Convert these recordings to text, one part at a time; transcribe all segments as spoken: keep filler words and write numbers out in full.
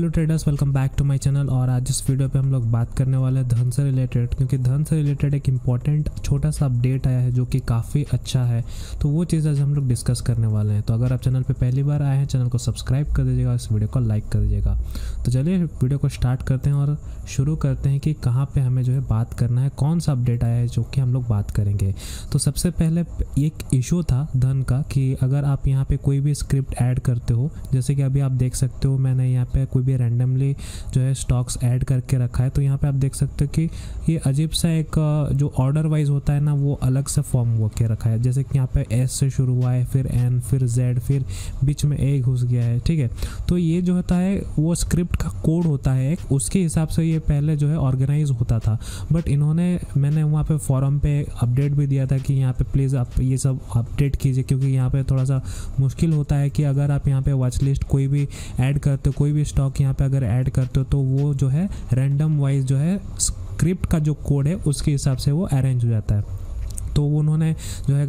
Hello traders, welcome back to my channel. और आज इस वीडियो पे हम लोग बात करने वाले हैं धन से रिलेटेड, क्योंकि धन से रिलेटेड एक इम्पॉर्टेंट छोटा सा अपडेट आया है जो कि काफ़ी अच्छा है। तो वो चीज़ आज हम लोग डिस्कस करने वाले हैं। तो अगर आप चैनल पे पहली बार आए हैं, चैनल को सब्सक्राइब कर दीजिएगा, इस वीडियो को लाइक कर दीजिएगा। तो चलिए वीडियो को स्टार्ट करते हैं और शुरू करते हैं कि कहाँ पर हमें जो है बात करना है, कौन सा अपडेट आया है जो कि हम लोग बात करेंगे। तो सबसे पहले एक इशू था धन का कि अगर आप यहाँ पर कोई भी स्क्रिप्ट ऐड करते हो, जैसे कि अभी आप देख सकते हो मैंने यहाँ पर भी रैंडमली जो है स्टॉक्स ऐड करके रखा है। तो यहाँ पे आप देख सकते हो कि ये अजीब सा एक जो ऑर्डर वाइज होता है ना, वो अलग से फॉर्म होके रखा है। जैसे कि यहाँ पे एस से शुरू हुआ है, फिर एन, फिर जेड, फिर बीच में ए घुस गया है, ठीक है। तो ये जो होता है वो स्क्रिप्ट का कोड होता है, उसके हिसाब से ये पहले जो है ऑर्गेनाइज होता था। बट इन्होंने, मैंने वहाँ पर फॉरम पर अपडेट भी दिया था कि यहाँ पर प्लीज़ आप ये सब अपडेट कीजिए, क्योंकि यहाँ पर थोड़ा सा मुश्किल होता है कि अगर आप यहाँ पर वॉच लिस्ट कोई भी ऐड करते हो, कोई भी स्टॉक यहाँ पे अगर ऐड करते हो तो वो जो है रैंडम वाइज जो है स्क्रिप्ट का जो कोड है उसके हिसाब से वो अरेंज हो जाता है। तो उन्होंने जो है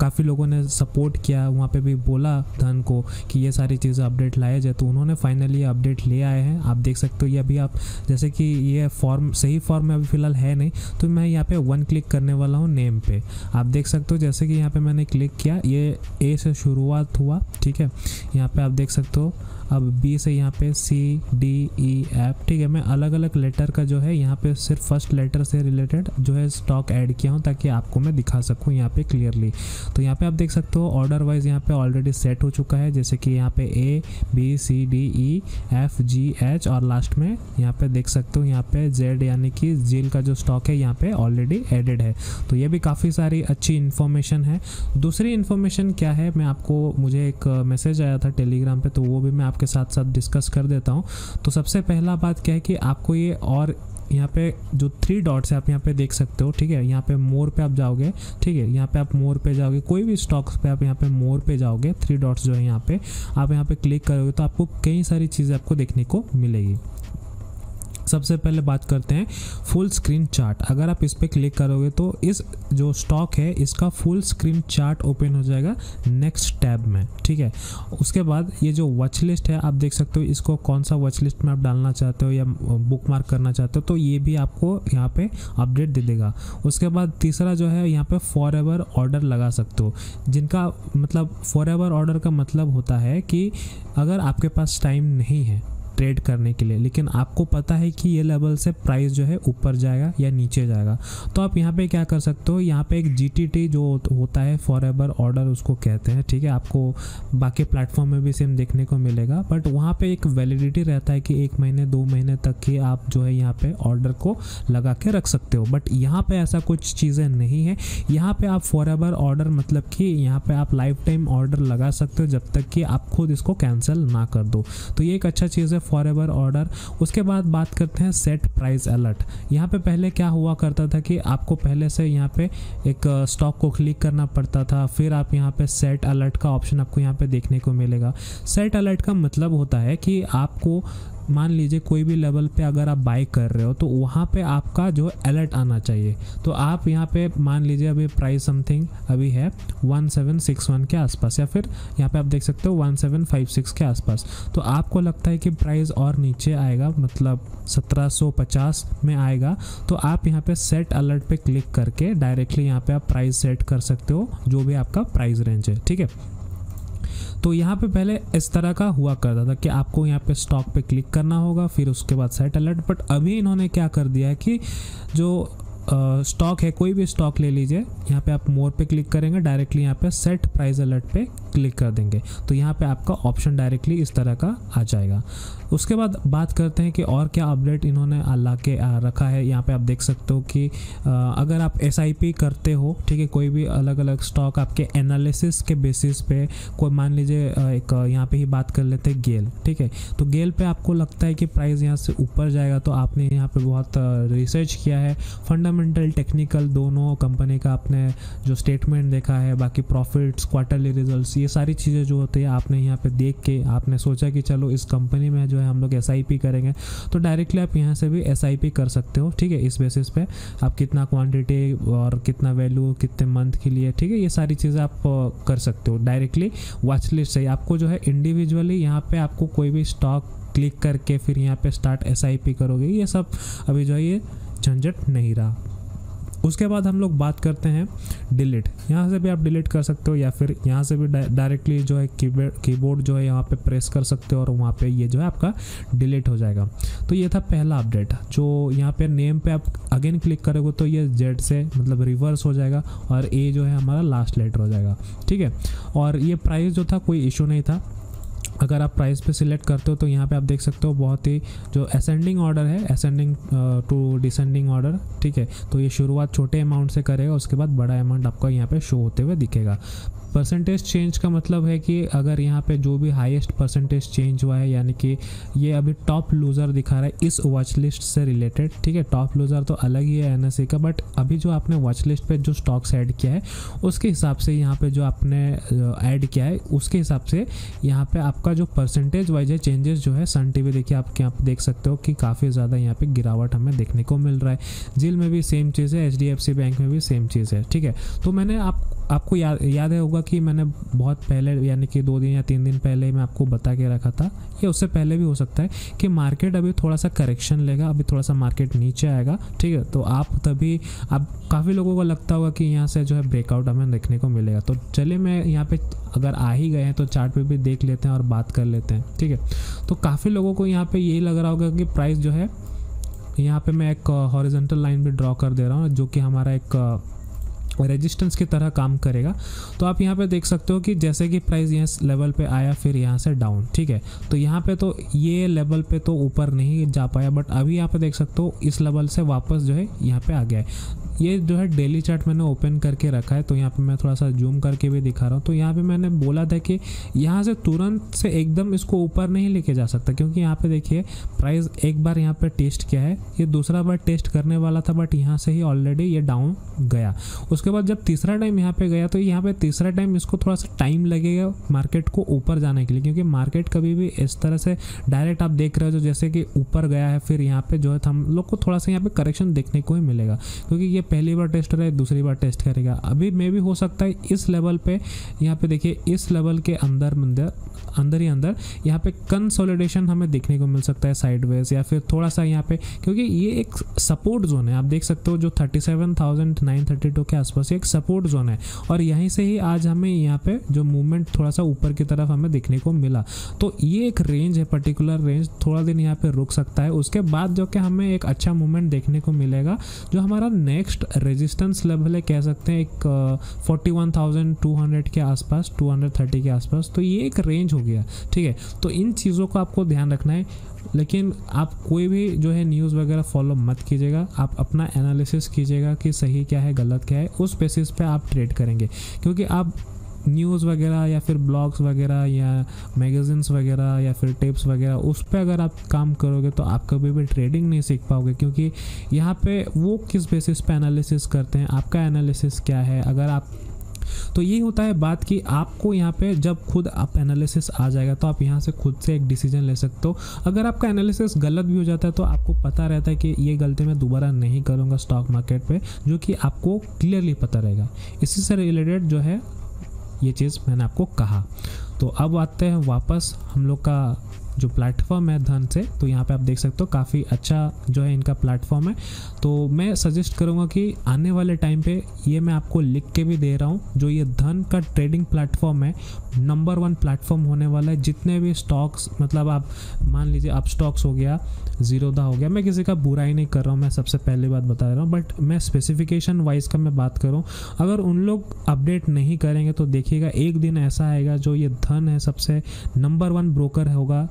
काफ़ी लोगों ने सपोर्ट किया, वहाँ पे भी बोला धन को कि ये सारी चीज़ें अपडेट लाए जाए। तो उन्होंने फाइनली अपडेट ले आए हैं। आप देख सकते हो ये अभी आप जैसे कि ये फॉर्म सही फॉर्म में अभी फ़िलहाल है नहीं, तो मैं यहाँ पे वन क्लिक करने वाला हूँ नेम पे। आप देख सकते हो जैसे कि यहाँ पर मैंने क्लिक किया, ये ए से शुरुआत हुआ, ठीक है। यहाँ पर आप देख सकते हो अब बी से यहाँ पे सी डी ई एफ, ठीक है। मैं अलग अलग लेटर का जो है यहाँ पर सिर्फ फर्स्ट लेटर से रिलेटेड जो है स्टॉक ऐड किया हूँ ताकि आपको मैं दिखा सकूँ यहाँ पे क्लियरली। तो यहाँ पे आप देख सकते हो ऑर्डर वाइज यहाँ पे ऑलरेडी सेट हो चुका है, जैसे कि यहाँ पे A B C D E F G H और लास्ट में यहाँ पे देख सकते हो यहाँ पे जेड यानी कि जेल का जो स्टॉक है यहाँ पे ऑलरेडी एडेड है। तो ये भी काफ़ी सारी अच्छी इन्फॉर्मेशन है। दूसरी इन्फॉर्मेशन क्या है, मैं आपको, मुझे एक मैसेज आया था टेलीग्राम पर, तो वो भी मैं आपके साथ साथ डिस्कस कर देता हूँ। तो सबसे पहला बात क्या है कि आपको ये, और यहाँ पे जो थ्री डॉट्स है आप यहाँ पे देख सकते हो, ठीक है। यहाँ पे मोर पे आप जाओगे, ठीक है, यहाँ पे आप मोर पे जाओगे, कोई भी स्टॉक्स पे आप यहाँ पे मोर पे जाओगे, थ्री डॉट्स जो है यहाँ पे, आप यहाँ पे क्लिक करोगे तो आपको कई सारी चीज़ें आपको देखने को मिलेगी। सबसे पहले बात करते हैं फुल स्क्रीन चार्ट। अगर आप इस पर क्लिक करोगे तो इस जो स्टॉक है इसका फुल स्क्रीन चार्ट ओपन हो जाएगा नेक्स्ट टैब में, ठीक है। उसके बाद ये जो वॉच लिस्ट है आप देख सकते हो, इसको कौन सा वॉच लिस्ट में आप डालना चाहते हो या बुक मार्क करना चाहते हो, तो ये भी आपको यहाँ पे अपडेट दे देगा। उसके बाद तीसरा जो है यहाँ पे फॉर एवर ऑर्डर लगा सकते हो, जिनका मतलब फॉर एवर ऑर्डर का मतलब होता है कि अगर आपके पास टाइम नहीं है ट्रेड करने के लिए, लेकिन आपको पता है कि ये लेवल से प्राइस जो है ऊपर जाएगा या नीचे जाएगा, तो आप यहाँ पे क्या कर सकते हो, यहाँ पे एक जीटीटी जो होता है फॉर एवर ऑर्डर उसको कहते हैं, ठीक है। आपको बाकी प्लेटफॉर्म में भी सेम देखने को मिलेगा, बट वहाँ पे एक वैलिडिटी रहता है कि एक महीने दो महीने तक के आप जो है यहाँ पर ऑर्डर को लगा के रख सकते हो। बट यहाँ पर ऐसा कुछ चीज़ें नहीं है। यहाँ पर आप फॉर एवर ऑर्डर मतलब कि यहाँ पर आप लाइफ टाइम ऑर्डर लगा सकते हो जब तक कि आप खुद इसको कैंसिल ना कर दो। तो ये एक अच्छा चीज़ है फॉर एवर ऑर्डर। उसके बाद बात करते हैं सेट प्राइस अलर्ट। यहाँ पे पहले क्या हुआ करता था कि आपको पहले से यहाँ पे एक स्टॉक को क्लिक करना पड़ता था, फिर आप यहाँ पे सेट अलर्ट का ऑप्शन आपको यहाँ पे देखने को मिलेगा। सेट अलर्ट का मतलब होता है कि आपको, मान लीजिए कोई भी लेवल पे अगर आप बाई कर रहे हो तो वहाँ पे आपका जो अलर्ट आना चाहिए। तो आप यहाँ पे मान लीजिए अभी प्राइस समथिंग अभी है सत्रह सौ इकसठ के आसपास, या फिर यहाँ पे आप देख सकते हो सत्रह सौ छप्पन के आसपास, तो आपको लगता है कि प्राइस और नीचे आएगा, मतलब सत्रह सौ पचास में आएगा, तो आप यहाँ पे सेट अलर्ट पे क्लिक करके डायरेक्टली यहाँ पे आप प्राइस सेट कर सकते हो, जो भी आपका प्राइस रेंज है, ठीक है। तो यहाँ पे पहले इस तरह का हुआ करता था कि आपको यहाँ पे स्टॉक पे क्लिक करना होगा, फिर उसके बाद सेट अलर्ट। बट अभी इन्होंने क्या कर दिया है कि जो स्टॉक uh, है, कोई भी स्टॉक ले लीजिए, यहाँ पे आप मोर पे क्लिक करेंगे, डायरेक्टली यहाँ पे सेट प्राइस अलर्ट पे क्लिक कर देंगे, तो यहाँ पे आपका ऑप्शन डायरेक्टली इस तरह का आ जाएगा। उसके बाद बात करते हैं कि और क्या अपडेट इन्होंने ला के रखा है। यहाँ पे आप देख सकते हो कि आ, अगर आप एस आई पी करते हो, ठीक है, कोई भी अलग अलग स्टॉक आपके एनालिसिस के बेसिस पे, कोई मान लीजिए एक यहाँ पे ही बात कर लेते हैं गेल, ठीक है। तो गेल पे आपको लगता है कि प्राइस यहाँ से ऊपर जाएगा, तो आपने यहाँ पे बहुत रिसर्च किया है, फंडामेंटल टेक्निकल दोनों कंपनी का आपने जो स्टेटमेंट देखा है, बाकी प्रॉफिट्स, क्वार्टरली रिजल्ट्स, ये सारी चीज़ें जो होती है आपने यहाँ पर देख के आपने सोचा कि चलो इस कंपनी में जो हम लोग एस आई पी करेंगे, तो डायरेक्टली आप यहां से भी एस आई पी कर सकते हो, ठीक है। इस बेसिस पे आप कितना क्वांटिटी और कितना वैल्यू कितने मंथ के लिए, ठीक है, ये सारी चीज़ें आप कर सकते हो डायरेक्टली वॉच लिस्ट से। आपको जो है इंडिविजुअली यहाँ पे आपको कोई भी स्टॉक क्लिक करके फिर यहाँ पे स्टार्ट एसआईपी करोगे, ये सब अभी जो है ये झंझट नहीं रहा। उसके बाद हम लोग बात करते हैं डिलीट। यहाँ से भी आप डिलीट कर सकते हो या फिर यहाँ से भी डायरेक्टली जो है कीबोर्ड कीबोर्ड जो है यहाँ पे प्रेस कर सकते हो और वहाँ पे ये जो है आपका डिलीट हो जाएगा। तो ये था पहला अपडेट। जो यहाँ पे नेम पे आप अगेन क्लिक करोगे तो ये जेड से मतलब रिवर्स हो जाएगा और ए जो है हमारा लास्ट लेटर हो जाएगा, ठीक है। और ये प्राइस जो था कोई इशू नहीं था। अगर आप प्राइस पे सिलेक्ट करते हो तो यहाँ पे आप देख सकते हो बहुत ही जो असेंडिंग ऑर्डर है, असेंडिंग टू डिसेंडिंग ऑर्डर, ठीक है। तो ये शुरुआत छोटे अमाउंट से करेगा, उसके बाद बड़ा अमाउंट आपको यहाँ पे शो होते हुए दिखेगा। परसेंटेज चेंज का मतलब है कि अगर यहाँ पे जो भी हाईएस्ट परसेंटेज चेंज हुआ है, यानी कि ये अभी टॉप लूज़र दिखा रहा है इस वॉच लिस्ट से रिलेटेड, ठीक है। टॉप लूज़र तो अलग ही है एनएससी का, बट अभी जो आपने वॉच लिस्ट पे जो स्टॉक्स ऐड किया है उसके हिसाब से यहाँ पे जो आपने ऐड किया है उसके हिसाब से यहाँ पे आपका जो परसेंटेज वाइज है चेंजेस जो है सन टी वी देखिए आप यहाँ पे देख सकते हो कि काफ़ी ज़्यादा यहाँ पर गिरावट हमें देखने को मिल रहा है। जिल में भी सेम चीज़ है, H D F C bank में भी सेम चीज़ है, ठीक है। तो मैंने आप आपको याद याद होगा कि मैंने बहुत पहले यानी कि दो दिन या तीन दिन पहले मैं आपको बता के रखा था या उससे पहले भी हो सकता है कि मार्केट अभी थोड़ा सा करेक्शन लेगा, अभी थोड़ा सा मार्केट नीचे आएगा, ठीक है। तो आप तभी आप काफ़ी लोगों को लगता होगा कि यहाँ से जो है ब्रेकआउट हमें देखने को मिलेगा। तो चले मैं यहाँ पे अगर आ ही गए हैं तो चार्ट पे भी देख लेते हैं और बात कर लेते हैं, ठीक है। तो काफ़ी लोगों को यहाँ पर यही लग रहा होगा कि प्राइस जो है यहाँ पर मैं एक हॉरिजॉन्टल लाइन भी ड्रॉ कर दे रहा हूँ जो कि हमारा एक रेजिस्टेंस की तरह काम करेगा। तो आप यहाँ पे देख सकते हो कि जैसे कि प्राइस यहाँ लेवल पे आया फिर यहाँ से डाउन, ठीक है। तो यहाँ पे तो ये लेवल पे तो ऊपर नहीं जा पाया, बट अभी यहाँ पे देख सकते हो इस लेवल से वापस जो है यहाँ पे आ गया है। ये जो है डेली चार्ट मैंने ओपन करके रखा है, तो यहाँ पे मैं थोड़ा सा जूम करके भी दिखा रहा हूँ। तो यहाँ पे मैंने बोला था कि यहाँ से तुरंत से एकदम इसको ऊपर नहीं लेके जा सकता, क्योंकि यहाँ पे देखिए प्राइस एक बार यहाँ पे टेस्ट किया है, ये दूसरा बार टेस्ट करने वाला था, बट यहाँ से ही ऑलरेडी ये डाउन गया। उसके बाद जब तीसरा टाइम यहाँ पर गया तो यहाँ पर तीसरा टाइम इसको थोड़ा सा टाइम लगेगा मार्केट को ऊपर जाने के लिए, क्योंकि मार्केट कभी भी इस तरह से डायरेक्ट आप देख रहे हो जैसे कि ऊपर गया है फिर यहाँ पर जो है हम लोग को थोड़ा सा यहाँ पर करेक्शन देखने को ही मिलेगा, क्योंकि ये पहली बार टेस्ट रहा है, दूसरी बार टेस्ट करेगा। अभी मे भी हो सकता है इस लेवल पे यहाँ पे देखिए इस लेवल के अंदर अंदर अंदर ही अंदर यहाँ पे कंसोलिडेशन हमें देखने को मिल सकता है साइडवेज, या फिर थोड़ा सा यहाँ पे क्योंकि ये एक सपोर्ट जोन है, आप देख सकते हो जो thirty seven thousand nine thirty two के आसपास एक सपोर्ट जोन है और यहीं से ही आज हमें यहाँ पे जो मूवमेंट थोड़ा सा ऊपर की तरफ हमें देखने को मिला। तो ये एक रेंज है, पर्टिकुलर रेंज थोड़ा दिन यहाँ पे रुक सकता है, उसके बाद जो कि हमें एक अच्छा मूवमेंट देखने को मिलेगा। जो हमारा नेक्स्ट रेजिस्टेंस लेवल है कह सकते हैं एक forty one thousand two hundred के आसपास, टू थर्टी के आसपास, तो ये एक रेंज हो गया, ठीक है। तो इन चीज़ों को आपको ध्यान रखना है, लेकिन आप कोई भी जो है न्यूज़ वगैरह फॉलो मत कीजिएगा, आप अपना एनालिसिस कीजिएगा कि सही क्या है गलत क्या है, उस बेसिस पे आप ट्रेड करेंगे। क्योंकि आप न्यूज़ वगैरह या फिर ब्लॉग्स वगैरह या मैगज़ीन्स वगैरह या फिर टिप्स वगैरह उस पर अगर आप काम करोगे तो आप कभी भी ट्रेडिंग नहीं सीख पाओगे, क्योंकि यहाँ पे वो किस बेसिस पे एनालिसिस करते हैं, आपका एनालिसिस क्या है। अगर आप तो ये होता है बात कि आपको यहाँ पे जब खुद आप एनालिसिस आ जाएगा तो आप यहाँ से खुद से एक डिसीजन ले सकते हो। अगर आपका एनालिसिस गलत भी हो जाता है तो आपको पता रहता है कि ये गलती मैं दोबारा नहीं करूँगा स्टॉक मार्केट पर, जो कि आपको क्लियरली पता रहेगा। इसी से रिलेटेड जो है ये चीज़ मैंने आपको कहा। तो अब आते हैं वापस हम लोग का जो प्लेटफॉर्म है धन से, तो यहाँ पे आप देख सकते हो काफ़ी अच्छा जो है इनका प्लेटफॉर्म है। तो मैं सजेस्ट करूँगा कि आने वाले टाइम पे ये मैं आपको लिख के भी दे रहा हूँ, जो ये धन का ट्रेडिंग प्लेटफॉर्म है नंबर वन प्लेटफॉर्म होने वाला है। जितने भी स्टॉक्स मतलब आप मान लीजिए आप स्टॉक्स हो गया, जीरोधा हो गया, मैं किसी का बुरा ही नहीं कर रहा हूँ, मैं सबसे पहले बात बता रहा हूँ, बट मैं स्पेसिफिकेशन वाइज का मैं बात करूँ, अगर उन लोग अपडेट नहीं करेंगे तो देखिएगा एक दिन ऐसा आएगा जो ये धन है सबसे नंबर वन ब्रोकर होगा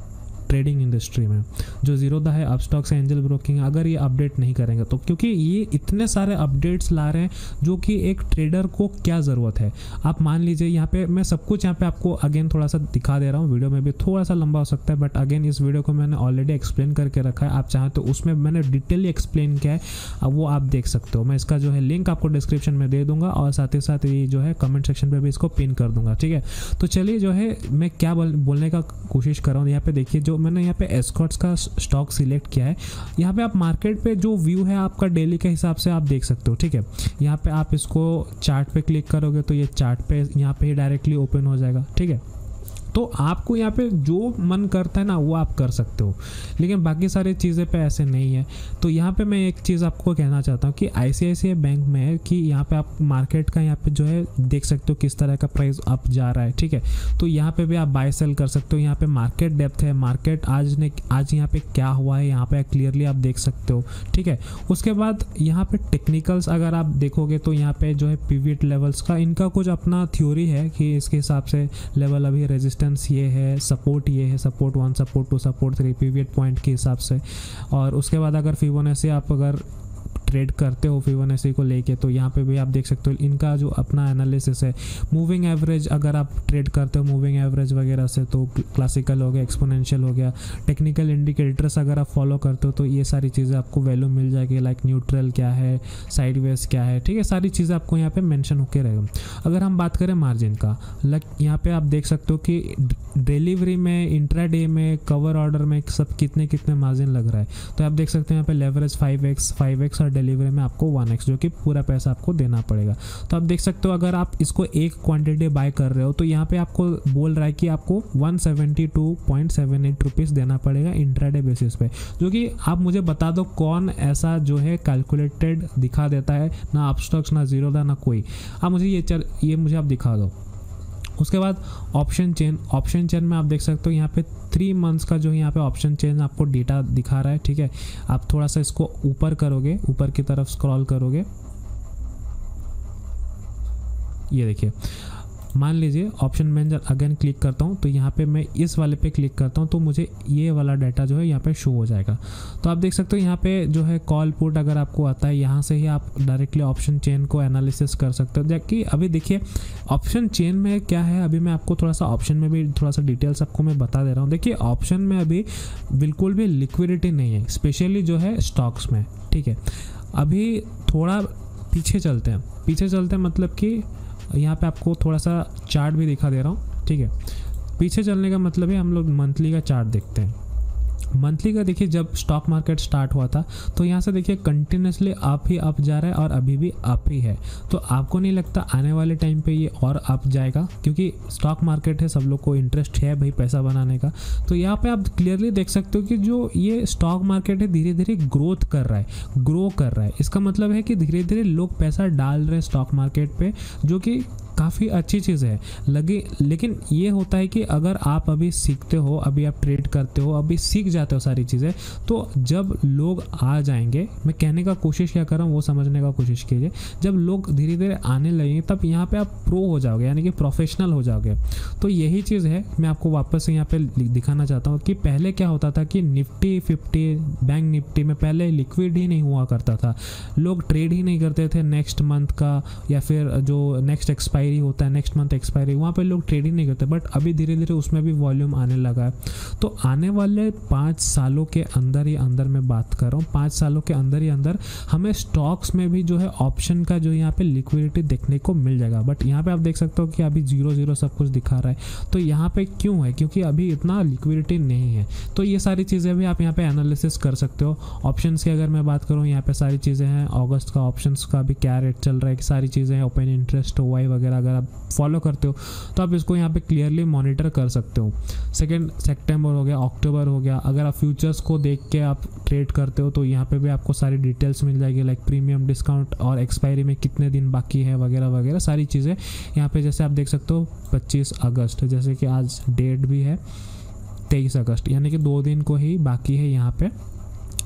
ट्रेडिंग इंडस्ट्री में। जो जीरोधा है, अपस्टॉक्स है, एंजल ब्रोकिंग, अगर ये अपडेट नहीं करेंगे तो, क्योंकि ये इतने सारे अपडेट्स ला रहे हैं जो कि एक ट्रेडर को क्या ज़रूरत है। आप मान लीजिए यहाँ पे मैं सब कुछ यहाँ पे आपको अगेन थोड़ा सा दिखा दे रहा हूँ, वीडियो में भी थोड़ा सा लंबा हो सकता है, बट अगेन इस वीडियो को मैंने ऑलरेडी एक्सप्लेन करके रखा है, आप चाहें तो उसमें मैंने डिटेल एक्सप्लेन किया है, वो आप देख सकते हो। मैं इसका जो है लिंक आपको डिस्क्रिप्शन में दे दूँगा और साथ ही साथ ये जो है कमेंट सेक्शन पर भी इसको पिन कर दूँगा, ठीक है। तो चलिए जो है मैं क्या बोलने का कोशिश कर रहा हूँ, यहाँ पर देखिए जो मैंने यहाँ पे एस्कॉर्ट्स का स्टॉक सिलेक्ट किया है, यहाँ पे आप मार्केट पे जो व्यू है आपका डेली के हिसाब से आप देख सकते हो, ठीक है। यहाँ पे आप इसको चार्ट पे क्लिक करोगे तो ये चार्ट पे यहाँ पे ही डायरेक्टली ओपन हो जाएगा, ठीक है। तो आपको यहाँ पे जो मन करता है ना वो आप कर सकते हो, लेकिन बाकी सारी चीज़ें पे ऐसे नहीं है। तो यहाँ पे मैं एक चीज़ आपको कहना चाहता हूँ कि आईसीआईसीआई बैंक में है कि यहाँ पे आप मार्केट का यहाँ पे जो है देख सकते हो किस तरह का प्राइस अप जा रहा है, ठीक है। तो यहाँ पे भी आप बाय सेल कर सकते हो, यहाँ पर मार्केट डेप्थ है, मार्केट आज ने आज यहाँ पर क्या हुआ है यहाँ पर क्लियरली आप देख सकते हो, ठीक है। उसके बाद यहाँ पर टेक्निकल्स अगर आप देखोगे तो यहाँ पर जो है पिवट लेवल्स का इनका कुछ अपना थ्योरी है कि इसके हिसाब से लेवल अभी रजिस्टर ये है, सपोर्ट ये है, support one, support two, support three pivot point के हिसाब से। और उसके बाद अगर फिबोनाची आप अगर ट्रेड करते हो फिबोनाची को लेके तो यहाँ पे भी आप देख सकते हो इनका जो अपना एनालिसिस है। मूविंग एवरेज अगर आप ट्रेड करते हो मूविंग एवरेज वगैरह से तो क्लासिकल हो गया, एक्सपोनेंशियल हो गया, टेक्निकल इंडिकेटर्स अगर आप फॉलो करते हो तो ये सारी चीज़ें आपको वैल्यू मिल जाएगी, लाइक न्यूट्रल क्या है, साइडवेज क्या है, ठीक है, सारी चीज़ें आपको यहाँ पर मैंशन होकर रहेगा। अगर हम बात करें मार्जिन का, लाइक यहाँ पर आप देख सकते हो कि डिलीवरी में, इंट्रा डे में, कवर ऑर्डर में सब कितने कितने मार्जिन लग रहा है। तो आप देख सकते हो यहाँ पर leverage five x five x और डिलीवरी में आपको वन एक्स जो कि पूरा पैसा आपको देना पड़ेगा। तो आप देख सकते हो अगर आप इसको एक क्वांटिटी बाय कर रहे हो तो यहाँ पे आपको बोल रहा है कि आपको one seventy two point seven eight rupees देना पड़ेगा इंट्राडे बेसिस पे, जो कि आप मुझे बता दो कौन ऐसा जो है कैलकुलेटेड दिखा देता है, ना अपस्टॉक्स ना जीरो ना कोई, आप मुझे ये चल ये मुझे आप दिखा दो। उसके बाद ऑप्शन चेन, ऑप्शन चेन में आप देख सकते हो यहाँ पे थ्री मंथ्स का जो यहाँ पे ऑप्शन चेन आपको डेटा दिखा रहा है, ठीक है। आप थोड़ा सा इसको ऊपर करोगे, ऊपर की तरफ स्क्रॉल करोगे, ये देखिए, मान लीजिए ऑप्शन में जब अगेन क्लिक करता हूँ तो यहाँ पे मैं इस वाले पे क्लिक करता हूँ तो मुझे ये वाला डाटा जो है यहाँ पे शो हो जाएगा। तो आप देख सकते हो यहाँ पे जो है कॉल पुट अगर आपको आता है यहाँ से ही आप डायरेक्टली ऑप्शन चेन को एनालिसिस कर सकते हो। जबकि अभी देखिए ऑप्शन चेन में क्या है, अभी मैं आपको थोड़ा सा ऑप्शन में भी थोड़ा सा डिटेल्स आपको मैं बता दे रहा हूँ। देखिए ऑप्शन में अभी बिल्कुल भी लिक्विडिटी नहीं है, स्पेशली जो है स्टॉक्स में, ठीक है। अभी थोड़ा पीछे चलते हैं, पीछे चलते हैं मतलब कि यहाँ पे आपको थोड़ा सा चार्ट भी दिखा दे रहा हूँ, ठीक है। पीछे चलने का मतलब है हम लोग मंथली का चार्ट देखते हैं। मंथली का देखिए जब स्टॉक मार्केट स्टार्ट हुआ था तो यहाँ से देखिए कंटिन्यूसली अप ही अप जा रहा है और अभी भी अप ही है। तो आपको नहीं लगता आने वाले टाइम पे ये और अप जाएगा, क्योंकि स्टॉक मार्केट है, सब लोग को इंटरेस्ट है भाई पैसा बनाने का। तो यहाँ पे आप क्लियरली देख सकते हो कि जो ये स्टॉक मार्केट है धीरे धीरे ग्रोथ कर रहा है, ग्रो कर रहा है। इसका मतलब है कि धीरे धीरे लोग पैसा डाल रहे हैं स्टॉक मार्केट पर, जो कि काफ़ी अच्छी चीज़ है लगी। लेकिन ये होता है कि अगर आप अभी सीखते हो, अभी आप ट्रेड करते हो, अभी सीख जाते हो सारी चीज़ें, तो जब लोग आ जाएंगे, मैं कहने का कोशिश क्या कर रहा हूँ वो समझने का कोशिश कीजिए, जब लोग धीरे धीरे आने लगेंगे तब यहाँ पे आप प्रो हो जाओगे, यानी कि प्रोफेशनल हो जाओगे। तो यही चीज़ है, मैं आपको वापस से यहाँ पर दिखाना चाहता हूँ कि पहले क्या होता था कि निफ्टी फिफ्टी बैंक निफ्टी में पहले लिक्विड ही नहीं हुआ करता था, लोग ट्रेड ही नहीं करते थे। नेक्स्ट मंथ का या फिर जो नेक्स्ट एक्सपायर होता है, नेक्स्ट मंथ एक्सपायरी, वहाँ पे लोग ट्रेडिंग नहीं करते, बट अभी धीरे धीरे उसमें भी वॉल्यूम आने लगा है। तो आने वाले पाँच सालों के अंदर ही अंदर मैं बात कर रहा हूँ, पाँच सालों के अंदर ही अंदर हमें स्टॉक्स में भी जो है ऑप्शन का जो यहाँ पे लिक्विडिटी देखने को मिल जाएगा। बट यहाँ पे आप देख सकते हो कि अभी जीरो जीरो सब कुछ दिखा रहा है, तो यहाँ पे क्यों है, क्योंकि अभी इतना लिक्विडिटी नहीं है। तो ये सारी चीज़ें भी आप यहाँ पे एनालिसिस कर सकते हो। ऑप्शन की अगर मैं बात करूँ, यहाँ पे सारी चीज़ें हैं, अगस्त का ऑप्शन का भी क्या रेट चल रहा है, सारी चीज़ें हैं, ओपन इंटरेस्ट वाई वगैरह अगर आप फॉलो करते हो तो आप इसको यहाँ पे क्लियरली मॉनिटर कर सकते हो। सेकंड सितंबर हो गया, अक्टूबर हो गया, अगर आप फ्यूचर्स को देख के आप ट्रेड करते हो तो यहाँ पे भी आपको सारी डिटेल्स मिल जाएगी, लाइक प्रीमियम डिस्काउंट और एक्सपायरी में कितने दिन बाकी है वगैरह वगैरह सारी चीज़ें यहाँ पे। जैसे आप देख सकते हो पच्चीस अगस्त, जैसे कि आज डेट भी है तेईस अगस्त, यानी कि दो दिन को ही बाकी है यहाँ पर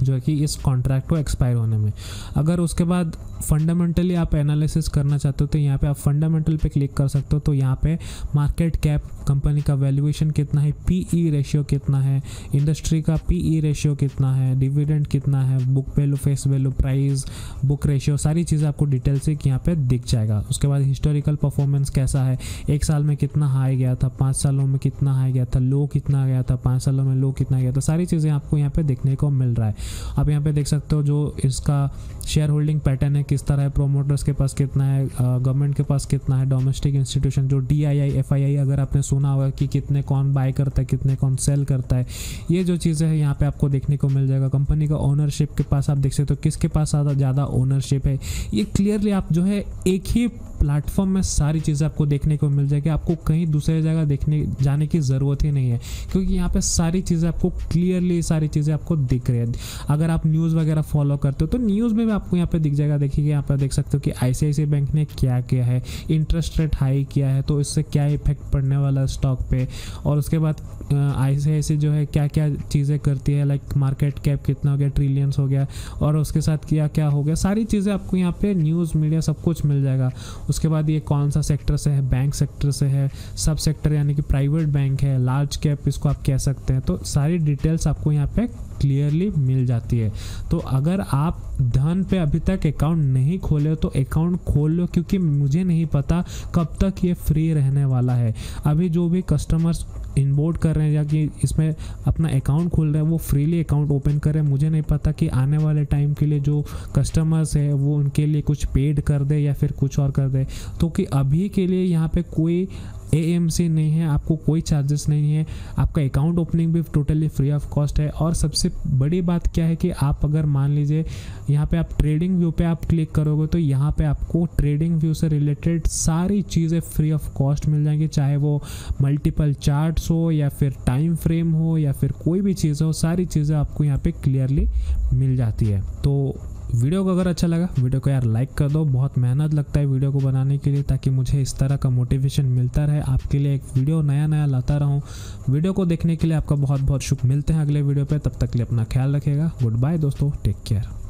जो कि इस कॉन्ट्रैक्ट को एक्सपायर होने में। अगर उसके बाद फंडामेंटली आप एनालिसिस करना चाहते हो तो यहाँ पे आप फंडामेंटल पे क्लिक कर सकते हो। तो यहाँ पे मार्केट कैप, कंपनी का वैल्यूएशन कितना है, पीई रेशियो कितना है, इंडस्ट्री का पीई रेशियो कितना है, डिविडेंड कितना है, book value, face value, price, book ratio, सारी चीज़ें आपको डिटेल से यहाँ पर दिख जाएगा। उसके बाद हिस्टोरिकल परफॉर्मेंस कैसा है, एक साल में कितना हाई गया था, पाँच सालों में कितना हाई गया था, लो कितना गया था, पाँच सालों में लो कितना गया था, सारी चीज़ें आपको यहाँ पर देखने को मिल रहा है। आप यहाँ पे देख सकते हो जो इसका शेयर होल्डिंग पैटर्न है किस तरह है, प्रोमोटर्स के पास कितना है, गवर्नमेंट के पास कितना है, डोमेस्टिक इंस्टीट्यूशन जो D I I F I I अगर आपने सुना होगा कि कितने कौन बाय करता है, कितने कौन सेल करता है, ये जो चीज़ें हैं यहाँ पे आपको देखने को मिल जाएगा। कंपनी का ओनरशिप के पास आप देख सकते हो तो किसके पास ज़्यादा ओनरशिप है, ये क्लियरली आप जो है एक ही प्लेटफॉर्म में सारी चीज़ें आपको देखने को मिल जाएगी। आपको कहीं दूसरी जगह देखने जाने की ज़रूरत ही नहीं है क्योंकि यहाँ पे सारी चीज़ें आपको क्लियरली सारी चीज़ें आपको दिख रही है। अगर आप न्यूज़ वगैरह फॉलो करते हो तो न्यूज़ में भी आपको यहाँ पे दिख जाएगा। देखिए यहाँ पे देख सकते हो कि आईसीआईसीआई बैंक ने क्या किया है, इंटरेस्ट रेट हाई किया है तो इससे क्या इफेक्ट पड़ने वाला है स्टॉक पे, और उसके बाद आईसीआईसीआई जो है क्या क्या चीज़ें करती है, लाइक मार्केट कैप कितना हो गया, ट्रिलियंस हो गया, और उसके साथ क्या क्या हो गया, सारी चीज़ें आपको यहाँ पे न्यूज़ मीडिया सब कुछ मिल जाएगा। उसके बाद ये कौन सा सेक्टर से है, बैंक सेक्टर से है, सब सेक्टर यानी कि प्राइवेट बैंक है, लार्ज कैप इसको आप कह सकते हैं। तो सारी डिटेल्स आपको यहाँ पे क्लियरली मिल जाती है। तो अगर आप धन पे अभी तक अकाउंट नहीं खोले हो तो अकाउंट खोल लो क्योंकि मुझे नहीं पता कब तक ये फ्री रहने वाला है। अभी जो भी कस्टमर्स इनबोर्ड कर रहे हैं या कि इसमें अपना अकाउंट खोल रहे हैं वो फ्रीली अकाउंट ओपन कर रहे हैं, मुझे नहीं पता कि आने वाले टाइम के लिए जो कस्टमर्स है वो उनके लिए कुछ पेड कर दे या फिर कुछ और कर दे। तो कि अभी के लिए यहाँ पे कोई ए एम सी नहीं है, आपको कोई चार्जेस नहीं है, आपका अकाउंट ओपनिंग भी टोटली फ्री ऑफ कॉस्ट है। और सबसे बड़ी बात क्या है कि आप अगर मान लीजिए यहाँ पे आप ट्रेडिंग व्यू पे आप क्लिक करोगे तो यहाँ पे आपको ट्रेडिंग व्यू से रिलेटेड सारी चीज़ें फ्री ऑफ कॉस्ट मिल जाएंगी, चाहे वो मल्टीपल चार्ट्स हो या फिर टाइम फ्रेम हो या फिर कोई भी चीज़ हो, सारी चीज़ें आपको यहाँ पर क्लियरली मिल जाती है। तो वीडियो को अगर अच्छा लगा वीडियो को यार लाइक कर दो, बहुत मेहनत लगता है वीडियो को बनाने के लिए ताकि मुझे इस तरह का मोटिवेशन मिलता रहे, आपके लिए एक वीडियो नया नया लाता रहूं। वीडियो को देखने के लिए आपका बहुत बहुत शुक्रिया। मिलते हैं अगले वीडियो पे, तब तक के लिए अपना ख्याल रखिएगा। गुड बाय दोस्तों, टेक केयर।